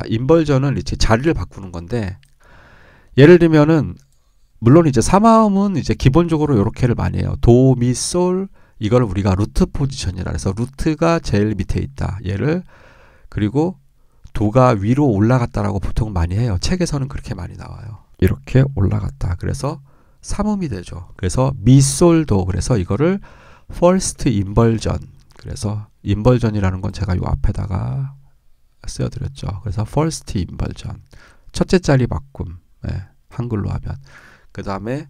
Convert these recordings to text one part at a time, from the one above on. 바꾼다. 인벌전은 이제 자리를 바꾸는 건데, 예를 들면은 물론 이제 사마음은 이제 기본적으로 요렇게를 많이 해요. 도, 미, 솔. 이걸 우리가 루트 포지션이라 해서 루트가 제일 밑에 있다. 얘를. 그리고 도가 위로 올라갔다라고 보통 많이 해요. 책에서는 그렇게 많이 나와요. 이렇게 올라갔다. 그래서 삼음이 되죠. 그래서 미솔도. 그래서 이거를 first 인벌전. 그래서 인벌전이라는 건 제가 요 앞에다가 쓰여드렸죠. 그래서 first 인벌전. 첫째 자리 바꿈. 네, 한글로 하면. 그 다음에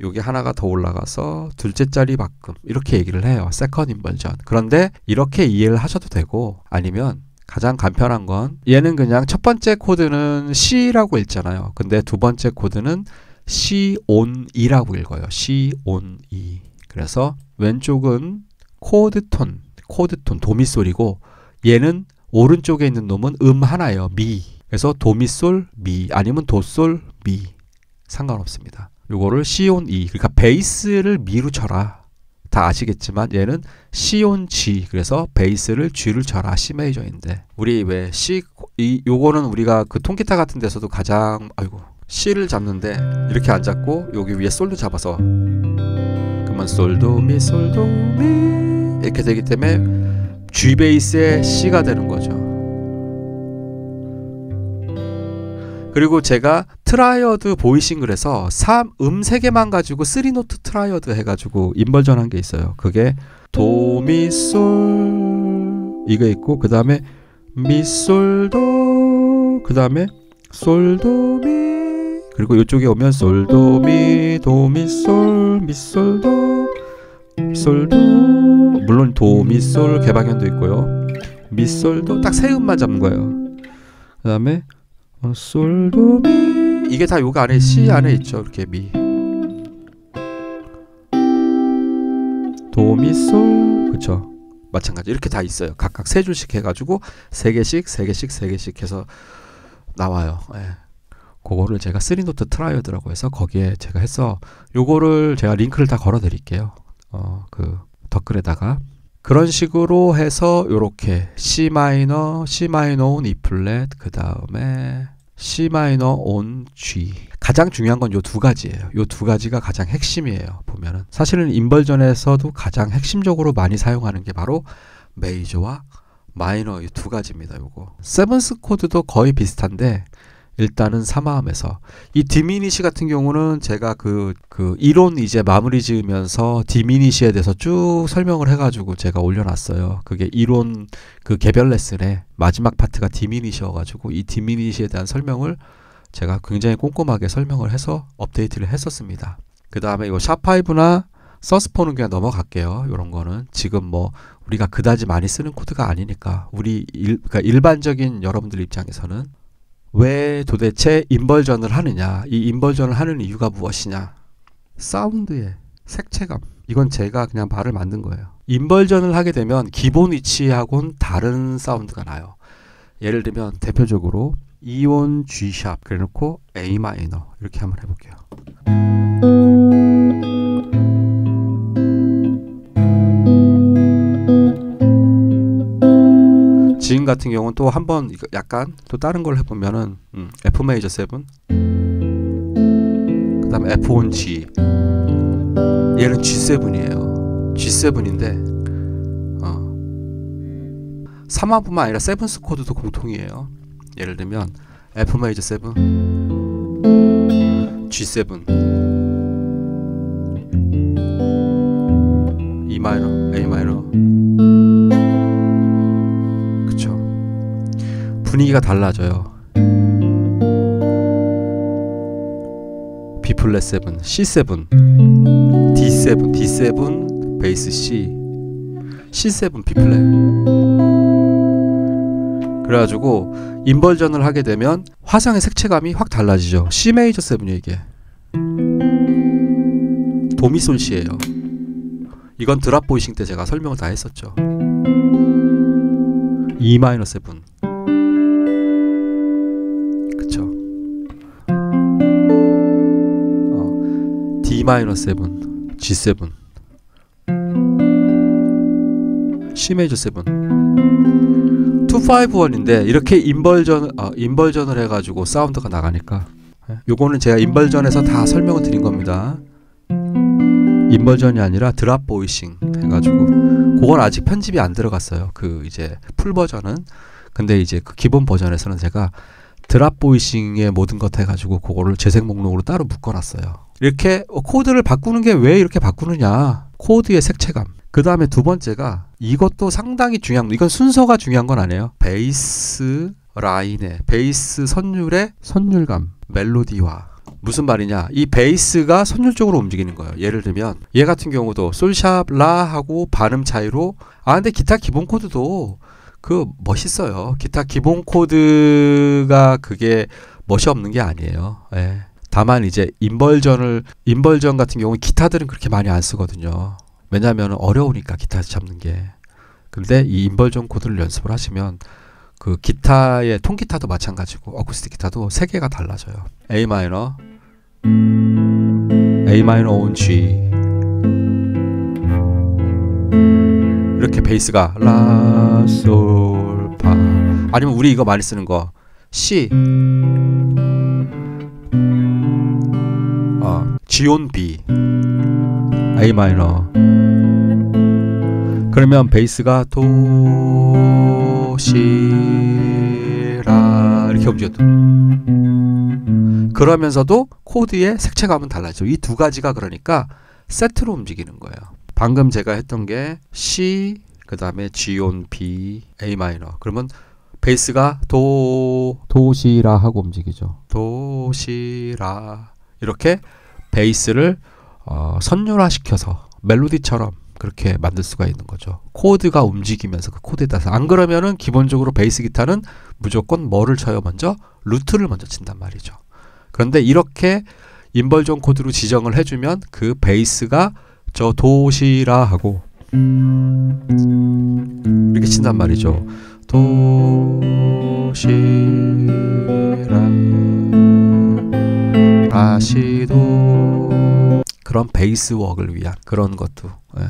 여기 하나가 더 올라가서 둘째 자리 바꿈. 이렇게 얘기를 해요. second 인벌전. 그런데 이렇게 이해를 하셔도 되고, 아니면 가장 간편한 건 얘는 그냥 첫 번째 코드는 C라고 읽잖아요. 근데 두 번째 코드는 C on E라고 읽어요. C on E. 그래서 왼쪽은 코드톤, 도미솔이고, 얘는 오른쪽에 있는 놈은 하나예요. 미. 그래서 도미솔 미, 아니면 도솔 미. 상관없습니다. 요거를 C on E. 그러니까 베이스를 미로 쳐라. 다 아시겠지만 얘는 C on G. 그래서 베이스를 G를 쳐라. C 메이저인데. 우리 왜 C, 이 요거는 우리가 그 통기타 같은 데서도 가장, 아이고, C를 잡는데 이렇게 안 잡고 여기 위에 솔도 잡아서 그러면 솔도미 솔도미 이렇게 되기 때문에 G 베이스에 C가 되는 거죠. 그리고 제가 트라이어드 보이싱글에서 3음 3개만 가지고 3노트 트라이어드 해가지고 인벌전한 게 있어요. 그게 도미솔 이거 있고, 그 다음에 미솔도, 그 다음에 솔도미, 그리고 이쪽에 오면 솔도미 도미솔 미솔도 솔도, 물론 도미솔 개박연도 있고요. 미솔도 딱 세 음만 잡은 거예요. 그 다음에 솔도미, 이게 다 요거 안에 C 안에 있죠. 이렇게 미 도미솔, 그쵸, 마찬가지 이렇게 다 있어요. 각각 세 줄씩 해가지고 세 개씩 세 개씩 세 개씩 해서 나와요. 예. 그거를 제가 3노트 트라이어드라고 해서 거기에 제가 해서 요거를 제가 링크를 다 걸어 드릴게요. 그 댓글에다가 그런 식으로 해서 요렇게 C마이너, C마이너 온 E 플랫, 그 다음에 C마이너 온 G. 가장 중요한 건 요 두 가지예요. 요 두 가지가 가장 핵심이에요. 보면은 사실은 인벌전에서도 가장 핵심적으로 많이 사용하는 게 바로 메이저와 마이너, 이 두 가지입니다. 요거 세븐스 코드도 거의 비슷한데 일단은 사마음에서 이 디미니시 같은 경우는 제가 그 이론 이제 마무리 지으면서 디미니시에 대해서 쭉 설명을 해가지고 제가 올려놨어요. 그게 이론 그 개별 레슨의 마지막 파트가 디미니시여가지고 이 디미니시에 대한 설명을 제가 굉장히 꼼꼼하게 설명을 해서 업데이트를 했었습니다. 그 다음에 이거 샤5나 서스포는 그냥 넘어갈게요. 요런 거는 지금 뭐 우리가 그다지 많이 쓰는 코드가 아니니까 그러니까 일반적인 여러분들 입장에서는 왜 도대체 인벌전을 하느냐, 이 인벌전을 하는 이유가 무엇이냐, 사운드의 색채감, 이건 제가 그냥 말을 만든 거예요. 인벌전을 하게 되면 기본 위치하고는 다른 사운드가 나요. 예를 들면 대표적으로 이온 G샵 그래놓고 A 마이너 이렇게 한번 해볼게요. 지금 같은 경우는 또 한번 약간 또 다른 걸 해보면은 F 메이저 7, 그 다음에 F 온 G, 얘는 G7이에요. G7인데 3화뿐만 아니라 세븐스 코드도 공통이에요. 예를 들면 F 메이저 7, G7, E 마이너, A 마이너, 분위기가 달라져요. B 플랫 7, C7, D7, D7, 베이스 C, C7, B 플랫. 그래가지고 인벌전을 하게 되면 화성의 색채감이 확 달라지죠. C 메이저 7이에요. 이게 도미솔 C예요. 이건 드랍 보이싱 때 제가 설명을 다 했었죠. E 마이너 7, E 마이너 7, G7, C 메이저 7, 2 251인데 이렇게 인벌전을 해가지고 사운드가 나가니까 요거는 제가 인벌전에서 다 설명을 드린 겁니다. 인벌전이 아니라 드랍 보이싱 해가지고 그건 아직 편집이 안 들어갔어요. 그 이제 풀 버전은. 근데 이제 그 기본 버전에서는 제가 드랍 보이싱의 모든 것 해가지고 그거를 재생 목록으로 따로 묶어놨어요. 이렇게 코드를 바꾸는 게 왜 이렇게 바꾸느냐, 코드의 색채감. 그 다음에 두 번째가 이것도 상당히 중요한, 이건 순서가 중요한 건 아니에요. 베이스 라인의 베이스 선율의 선율감, 멜로디화. 무슨 말이냐, 이 베이스가 선율적으로 움직이는 거예요. 예를 들면 얘 같은 경우도 솔샵 라 하고 반음 차이로. 아 근데 기타 기본 코드도 그 멋있어요. 기타 기본 코드가 그게 멋이 없는 게 아니에요. 예. 다만 이제 인벌전 같은 경우는 기타들은 그렇게 많이 안 쓰거든요. 왜냐하면 어려우니까 기타 잡는 게. 근데 이 인벌전 코드를 연습을 하시면 그 기타의 통기타도 마찬가지고 어쿠스틱 기타도 세 개가 달라져요. A 마이너, A 마이너 온 G. 이렇게 베이스가 라, 솔, 파. 아니면 우리 이거 많이 쓰는 거 C, G 온 B, A 마이너. 그러면 베이스가 도, 시, 라 이렇게 움직여도 그러면서도 코드의 색채감은 달라져. 이 두 가지가 그러니까 세트로 움직이는 거예요. 방금 제가 했던 게 C, 그 다음에 G 온 B, A 마이너. 그러면 베이스가 도, 시, 라 하고 움직이죠. 도, 시, 라. 이렇게 베이스를 선율화시켜서 멜로디처럼 그렇게 만들 수가 있는 거죠. 코드가 움직이면서 그 코드에 따라서. 안 그러면은 기본적으로 베이스 기타는 무조건 뭐를 쳐요? 먼저 루트를 먼저 친단 말이죠. 그런데 이렇게 인벌전 코드로 지정을 해주면 그 베이스가 저 도시라 하고 이렇게 친단 말이죠. 도시라 다시도. 그런 베이스웍을 위한 그런 것도. 예.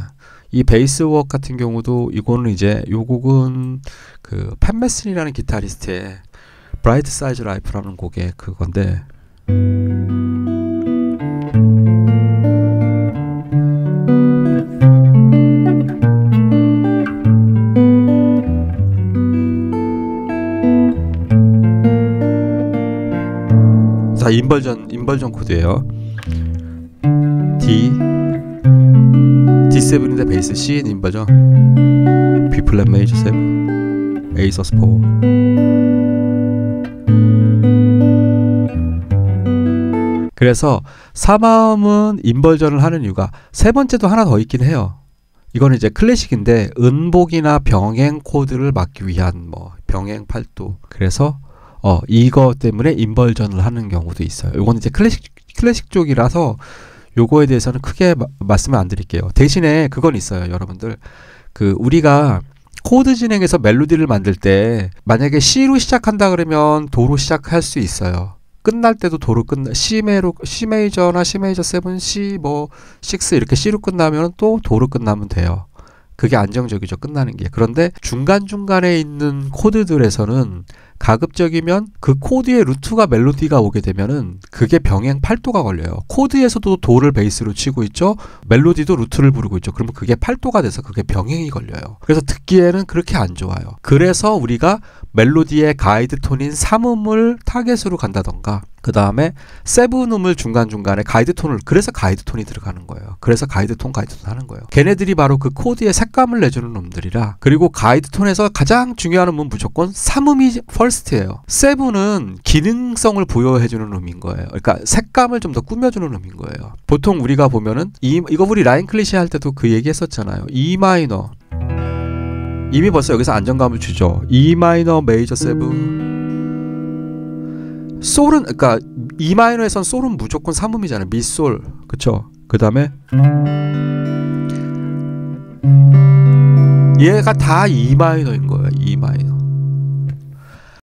이 베이스웍 같은 경우도 이거는 이제 요 곡은 그 팬메슨이라는 기타리스트의 브라이트 사이즈 라이프라는 곡의 그건데 자, 인벌전 코드예요. D, D7인데 베이스 C 인버전, B 플랫 메이저 7, A 서스 4. 그래서 3화음은 인벌전을 하는 이유가 세 번째도 하나 더 있긴 해요. 이거는 이제 클래식인데 은복이나 병행 코드를 막기 위한 뭐 병행 8도. 그래서 이거 때문에 인벌전을 하는 경우도 있어요. 이건 이제 클래식 쪽이라서 요거에 대해서는 크게 말씀을 안 드릴게요. 대신에 그건 있어요, 여러분들. 그 우리가 코드 진행에서 멜로디를 만들 때 만약에 C로 시작한다 그러면 도로 시작할 수 있어요. 끝날 때도 도로 끝나. C 메이저나 C 메이저 7, C 뭐 6 이렇게 C로 끝나면 또 도로 끝나면 돼요. 그게 안정적이죠, 끝나는 게. 그런데 중간중간에 있는 코드들에서는 가급적이면 그 코드의 루트가 멜로디가 오게 되면은 그게 병행 8도가 걸려요. 코드에서도 도를 베이스로 치고 있죠. 멜로디도 루트를 부르고 있죠. 그러면 그게 8도가 돼서 그게 병행이 걸려요. 그래서 듣기에는 그렇게 안 좋아요. 그래서 우리가 멜로디의 가이드 톤인 3음을 타겟으로 간다던가 그 다음에 7음을 중간중간에 가이드 톤을, 그래서 가이드 톤이 들어가는 거예요. 그래서 가이드 톤 하는 거예요. 걔네들이 바로 그 코드의 색감을 내주는 놈들이라. 그리고 가이드 톤에서 가장 중요한 음은 무조건 3음이 퍼스트예요. 7은 기능성을 부여해주는 음인 거예요. 그러니까 색감을 좀 더 꾸며주는 음인 거예요. 보통 우리가 보면은 이거 우리 라인 클리셰 할 때도 그 얘기 했었잖아요. E 마이너. 이미 벌써 여기서 안정감을 주죠. E 마이너 메이저 7. 솔은, 그러니까 E 마이너에선 솔은 무조건 3음이잖아요. 미솔, 그쵸? 그 다음에 얘가 다 E 마이너인 거예요. E 마이너.